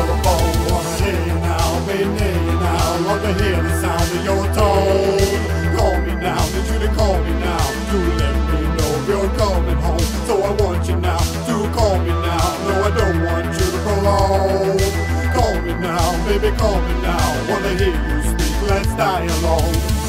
out the phone. Wanna hear you now, be near you now. Love to hear the sound of your tone. Call me now, did you to call me now? You let me know you're coming home. So I want you now, to call me now. No, I don't want you to prolong. Call me now, baby, call me now. Wanna hear you speak, let's die alone.